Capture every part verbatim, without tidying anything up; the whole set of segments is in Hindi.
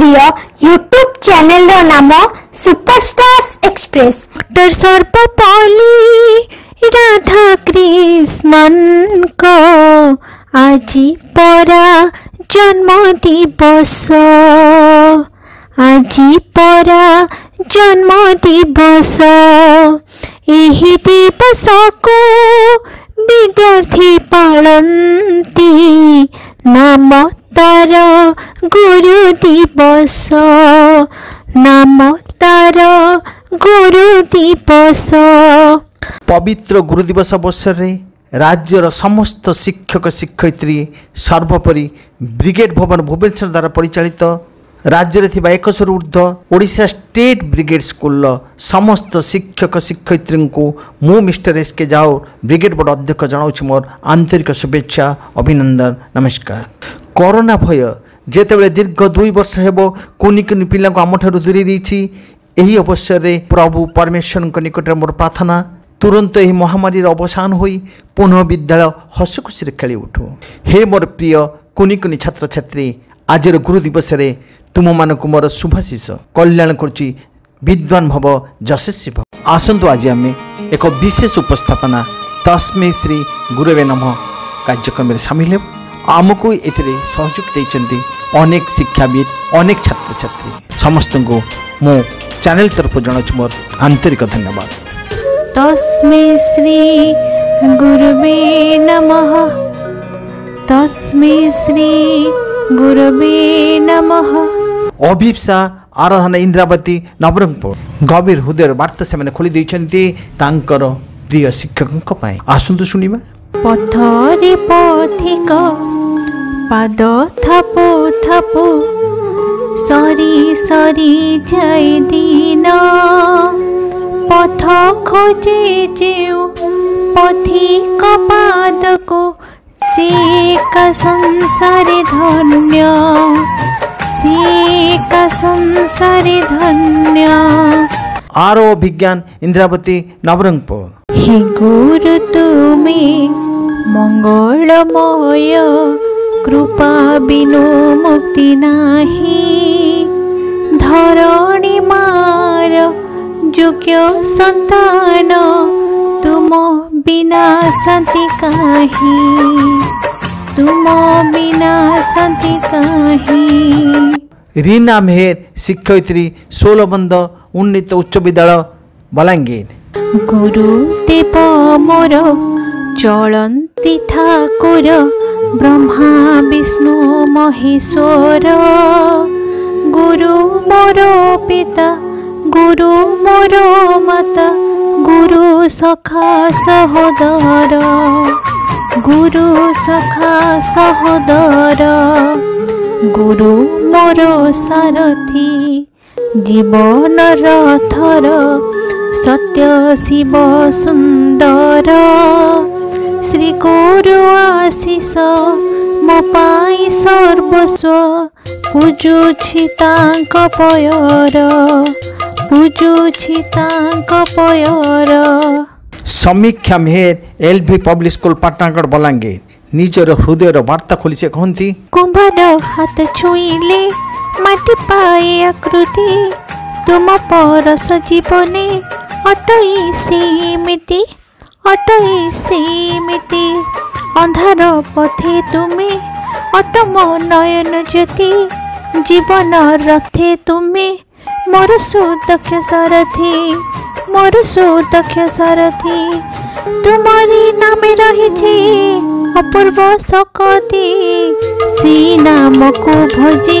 प्रिय यूट्यूब चैनल रो नाम सुपरस्टार्स एक्सप्रेस। डर सर्वपल्ली राधा कृष्णन को आजी परा जन्म दिवस, आजी परा जन्म दिवस। एही दिवस को विद्यार्थी पालती नाम तार गुरु दिवस, नाम तार गुरु दिवस। पवित्र गुरु दिवस अवसर रे राज्यर समस्त शिक्षक शिक्षयित्री सर्वोपरि ब्रिगेड भवन भुवनेश्वर द्वारा परिचालित राज्य में एकशर ऊर्ध्व ओडिशा स्टेट ब्रिगेड स्कूल समस्त शिक्षक शिक्षयित्री को मु मिस्टर एस के जाओ ब्रिगेड बोर्ड अध्यक्ष जनाऊँ मोर आंतरिक शुभेच्छा अभिनंदन नमस्कार। कोरोना भय जेते दीर्घ दुई वर्ष हेब कुनि कुनि पिला आम ठार दूरे देती, यही अवसर में प्रभु परमेश्वर निकट मोर प्रार्थना तुरंत यह महामारी अवसान हो पुनः विद्यालय हसखुशी खेली उठू। हे मोर प्रिय कुनि कुनि छात्र छात्री, आजर गुरु दिवस रे तुम मानक मोर शुभाशीष कल्याण करुचि विद्वान भव यशस्वी भव। आसंतु आज आम एक विशेष उपस्थापना तस्मे श्री गुरुवे नमः कार्यक्रम सामिल हो। आमको ये सहयोग अनेक शिक्षाविद अनेक छात्र छात्री समस्त को मो चैनल तरफ जनाऊँ मोर आंतरिक धन्यवाद। तस्मे श्री गुरुवे नमः, तस्मे श्री गुरुवे नमः। अभिप्सा आराधना इंद्रावती नवरंगपुर गभीर हृदय वार्ता से मैंने खोली देइछन्ती तांकर प्रिय शिक्षकक पय। आसंतु सुनिबा। पथरे पथिक पाद थापो थापो सरी सरी जाय दिन, पथ खोजे जेउ पथिक पाद को सेका संसारे धन्य, सेका संसारे धन्य। आरो विज्ञान इंद्रावती नवरंगपुर। हे गुरु तुम्हें मंगलमय कृपा बिनु मुक्ति नाही, धरणी मार योग्य संतान तुम बिना शांति काही, तुम बिना शांति काही। रीना मेहर शिक्षयित्री सोलबंद उन्नीत उच्च विद्यालय बलांगीर। गुरु देव मोर चलती ठाकुर ब्रह्मा विष्णु महेश्वर, गुरु मोर पिता गुरु मोर माता गुरु सखा सहोदर, गुरु सखा सहोदर। गुरु मोर सारथी जीवन रथर सत्य शिव सुंदर, श्री गुरु आशीष मो पाई सर्वस्व पूजुछि तांक पयर, पूजुछि तांक पयर। समीक्षा मेहर एल भी पब्लिक स्कूल पाटनागढ़ बलांगीर निजर हृदय वार्ता खोली से कहती। कुंभार हाथ छुईले माटी पाए आकृति, तुम परस जीवने अटई सीमिति, अटई सीमिति। अंधार पथे तुम्हें अटम नयन ज्योति, जीवन रथे तुम्हें मोर सुदक्ष सारथी, मोर सुदक्ष सारथी। तुम्हारी नामे रही अपूर्व शक्ति, से नाम को भजे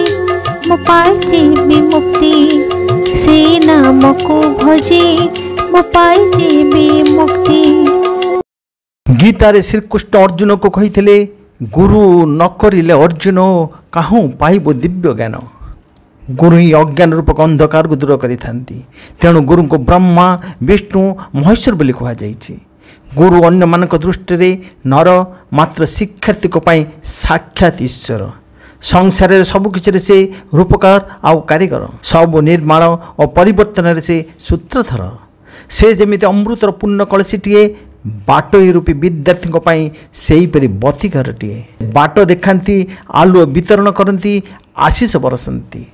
मो पाइजे विमुक्ति, से नाम को भजे मो पाइजे विमुक्ति। गीतारे श्रीकृष्ण अर्जुन को कही गुरु न करिले अर्जुन कहूँ पाइबो दिव्य ज्ञान। गुरु ही अज्ञान रूपक अंधकार को दूर कर तेणु गुरु को ब्रह्मा विष्णु महेश्वर बोली कहुई। गुरु अन्य मान दृष्टि रे नर मात्र शिक्षार्थी साक्षात ईश्वर। संसार सबकिछ से रूपकार आउ कारीगर, सब निर्माण और परिवर्तन से सूत्रधर। से जमीती अमृतर पूर्ण कलशीटीए बाट ही रूपी विद्यार्थी से बतीघरटीए बाट देखाती आलुओ वितरण करती आशीष बरसती।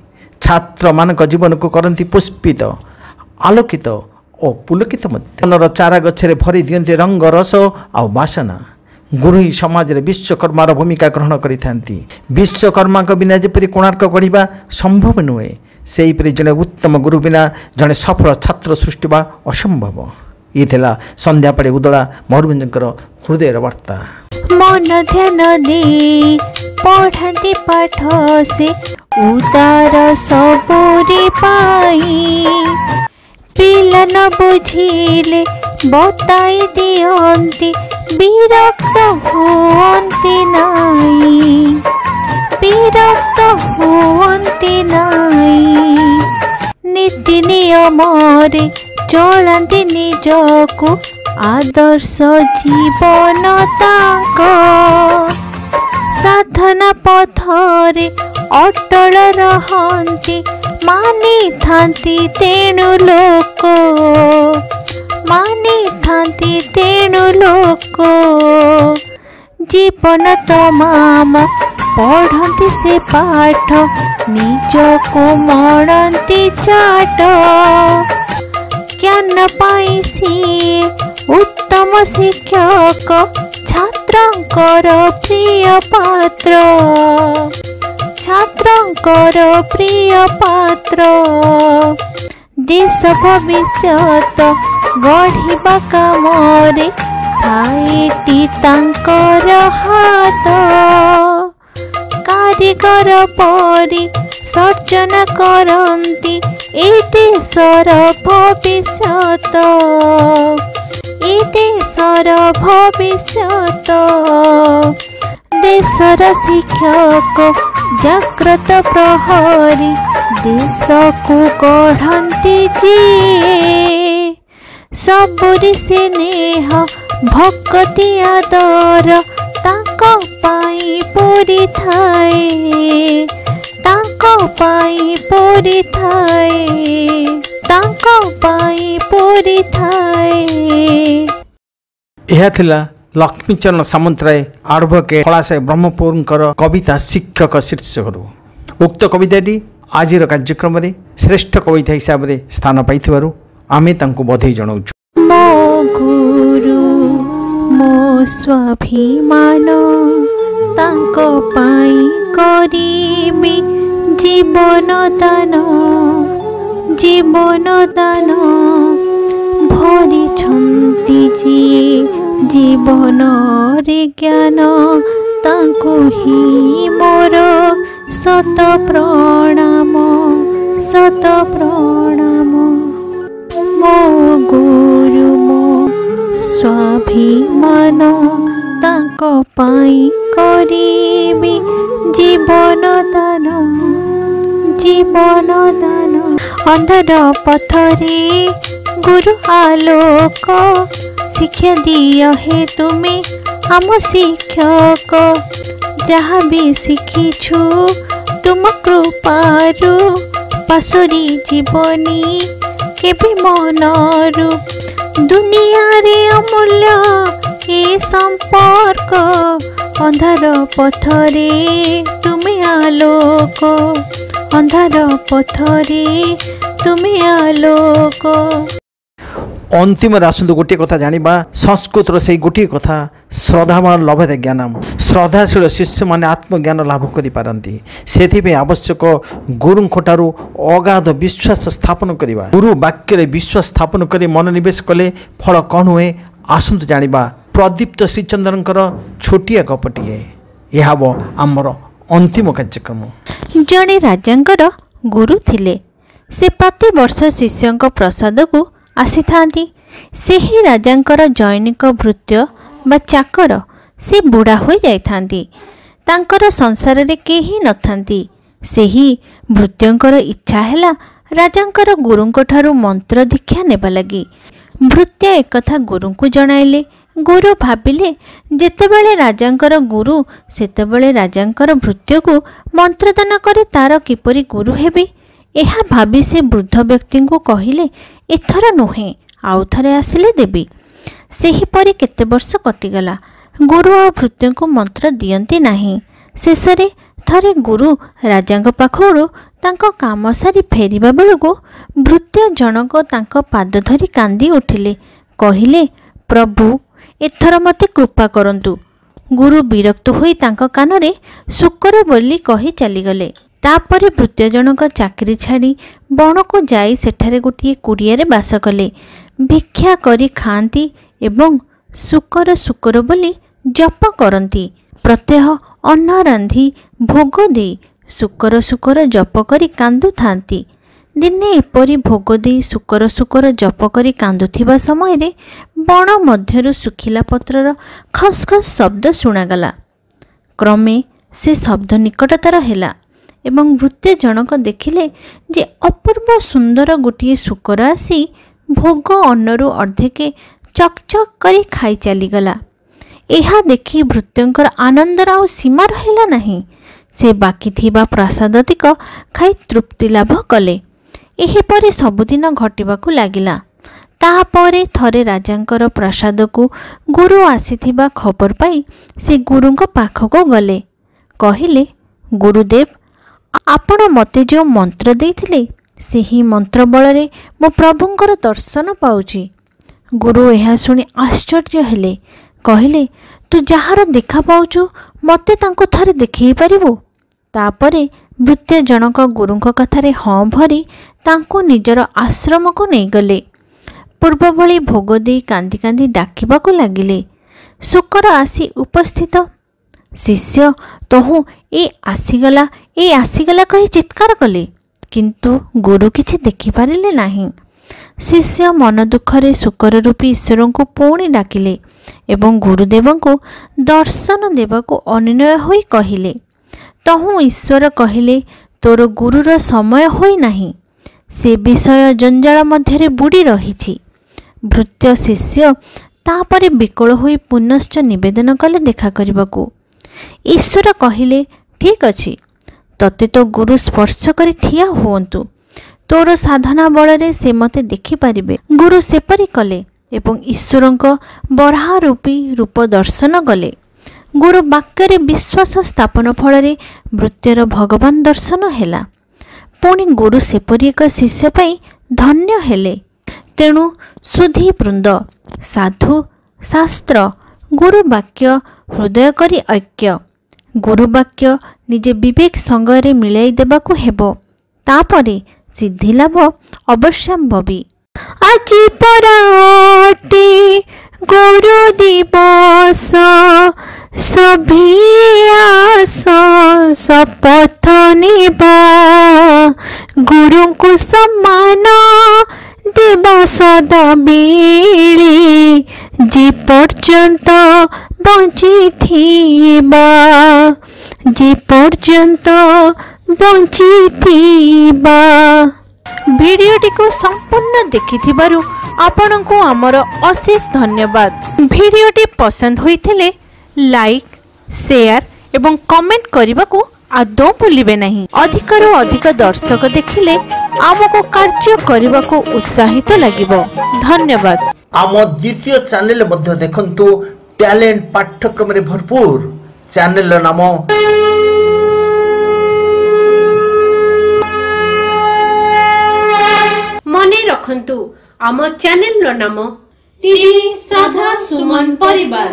छात्र मानक जीवन को करती पुष्पित आलोकित और पुलकित मनर चारा गच्छे भरी दिंती रंग रस आउ बासना। गुरु ही समाज में विश्वकर्मार भूमिका ग्रहण करि थांती। विश्वकर्मा को बिना जेपरी कोणार्क गढ़ा संभव नुहे, सेहीपरि जड़े उत्तम गुरु बिना जड़े सफल छात्र सृष्टि असंभव। ये थिला संध्यापाड़ी उदला मयूरभंजर हृदय वार्ता। मन ध्यान दे पढ़ाती पाठ से उतार सबुरी पाई, पिला न बुझिले बताई दियंती विरक्त होंती नाई, विरक्त होंती नाई। नीति नियम रे चलांती निजको आदर्श जीवन ताको, साधना पथरे अटल रहंती मानी थांती तेनु लोको, मानी थांती तेनु लोको। जीवन तो मामा पढ़ती से पाठ निजको मरती चाट, ज्ञान पाई सी उत्तम शिक्षक छात्रंकर प्रिय पात्र, छात्रंकर प्रिय पात्र। देश भविष्य गढ़ा काम थाएटी तांकर हाथ, कारीगर परी सर्जन करती ए देशर भविष्य, देशर भविष्यत। देशर शिक्षक जाग्रत प्रहरी देश को गढ़ंती जी, सबुरी स्नेह भक्ति आदर ताक पाई पूरी थाए, ताक पाई पूरी थाए, ताक पाई पूरी थाए। यह थिला लक्ष्मीचरण सामंतराय आडभके कलाशय ब्रह्मपुर कविता शिक्षक शीर्षक। उक्त कविताटी आज कार्यक्रम रे श्रेष्ठ कविता हिसाब रे स्थान पाई आमे तांको बधाई जनाउछु। मो गुरु मो स्वाभिमान तांको पाई करिमि जीवन दान, जीवन दान भरि छंती जी जीवन रे ज्ञान, तांको ही मोर सत प्रणाम, सत प्रणाम। मो गुरु मो स्वाभिमान तांको पाई करिमि जीवन दान, जीवन दान। अंधर पथरे गुरु आलोक शिक्षा दिया है तुम्हें आम शिक्षक, जहाँ भी शिखीछु तुम कृपारू पासुरी जीवनी केवि मनरू। दुनिया रे अमूल्य ए संपर्क, अंधार पथरे तुम्हें आलोक, अंधार पथरे तुम्हें आलोक। अंतिम आसतु गोटे कथा जानिबा संस्कृत से गोटे कथा श्रद्धावान लभते ज्ञानम। श्रद्धाशील शिष्य माने आत्मज्ञान लाभ करि पारंती। सेथिबे आवश्यक गुरुंकोटारू अगाध विश्वास स्थापन करिबा। गुरु वाक्य रे विश्वास स्थापन करि मनोनिवेश कले फल कौन हुए आसतु जानिबा। प्रदीप्त श्रीचंद्रनकर छोटिया गपटिए यह हम आमर अंतिम कार्यक्रम। जड़े राजांकर गुरु थिले, से प्रति वर्ष शिष्यों प्रसाद को आसी थांती। से ही राजांकर जैनिक भृत्य बा चाकर से बुढ़ा हो जाई थांती। तांकर संसार रे केही न थांती। से ही भृत्यंकर इच्छा हैला राजांकर गुरुंको ठारू मंत्र दीक्षा नेबा लगी। भृत्य एक कथा गुरुंको जणाइले। गुरु भाविले जेतेबेले राजांकर गुरु सेतेबेले राजांकर भृत्य को मंत्रदान करे तार किपरि गुरु हेबे। यह भाभी से वृद्ध व्यक्ति को कहले एथर नुहे आउ थरे आसिले देवी। सेहीपरि केते वर्ष कटिगला। गुरु और भृत्य को मंत्र दियंती नाही। शेषे थरे गुरु राजांग पाखरु तांको काम सारी फेरिबा बेलकू भृत्य जनक तांको पाद धरी कांदी उठिले, कहिले प्रभु एथर मते कृपा करंतु। गुरु विरक्त होई तांको कानरे शुक्र बोली कही चलीगले। तापरे भृत्य जनक चाकरी छाड़ी बण को जाई सेठारे गोटे कुड़ियारे बास कले। भिक्षा करी खाती एवं शुक्र शुक्र बोली जप करती। प्रत्यह अन्न रांधि भोग दे शुक्र शुक्र जप करी कांदु थांती। दिने एपरी भोग दे शुक्र शुक्र जप करी कांदुथिबा समय रे बण मध्यरु सुखिला पत्रर खसखस शब्द शुणागला। क्रमे से शब्द निकटतर हेला एवं भृत्य जनक देखिले जे अपूर्व सुंदर गोटे शुक्र आसी भोग अन्नरु अर्धेके चकचक करी खाई चलीगला। यह देखि भृत्यंकर आनंदर आउ सीमा रहिला नाही। से बाकी थिबा प्रसादतिक खाई तृप्ति लाभ कले। एहिपरि सबुदिन घटिबाकू लागिला। ताहापरे थरे राजांकर प्रसादकू गुरु आसीथिबा खबर पाई से गुरुंक पाखको गले। कहिले, गुरुदेव आपण मते जो मंत्र देथिले सेही मंत्र बलरे मो प्रभुंकर दर्शन पाउची। गुरु यह सुनी आश्चर्य हेले। कहिले, तू जहार देखा पाउचु मते तांको थरे देखई पारिबो? तापरे भृत्य जनक गुरुंक कथारे हां भरी तांको निजर आश्रम को नै गले। पूर्व भली भोग देई कांदी कांदी डाकिबाकू लागिले। शुक्र आसी उपस्थित। शिष्य तोहू ए आसीगला ए आसीगला कही चित्कार कले, किंतु गुरु किछि देखि पारिले नाही। शिष्य मन दुखरे शुक्र रूपी ईश्वर को पुणी डाकिले एवं गुरुदेव को दर्शन देवा को अनिनय होई कहिले। तहु ईश्वर कहिले, तोर गुरुर समय होई नाही, से विषय जंजाल मध्यरे बुड़ी रहिछि। भृत्य शिष्य तापरे विकल होई पुनश्च निवेदन कले देखा करबाकू। ईश्वर कहिले, ठीक अछि, तते तो गुरु स्पर्श करी ठिया हुअन्तु, तोर साधना बलरे से मते देखि पारिबे। गुरु सेपरि कले एवं ईश्वरंक बरहा रूपी रूप दर्शन गले। गुरु वाक्यरे विश्वास स्थापन फलरे भृत्यर भगवान दर्शन हेला। पुणी गुरु सेपरि एक शिष्य पाई धन्य हेले। तेणु सुधी वृंद साधु शास्त्र गुरु वाक्य हृदय करी ऐक्य गुरु वाक्य निजे विवेक संगरे मिलाई देबाकू हेबो। तापरे सिद्धि लाभ अवश्यंभवी। आजि परा अटे गुरु दिवस सभी आस शपथ नेबा गुरु को सम्मान देवा सदा बेले जे पर्यंत बंची थीबा जे पर्यंत बंची थीबा। वीडियोटी को संपूर्ण देखि थिबारु आपनको आमर अशेष धन्यवाद। वीडियोटी पसंद होइथिले लाइक शेयर एवं कमेंट करबाकू आदौ भूलिबे नहीं। अधिकरो अधिक दर्शक देखिले आमको कार्य करबाकू उत्साहित लागिबो। धन्यवाद। आम द्वितीय चैनल मध्य देखंतु टैलेंट पाठ्यक्रम रे भरपूर। चैनल नाम मने रखंतु। आम चैनल नाम टीवी साधा सुमन परिवार।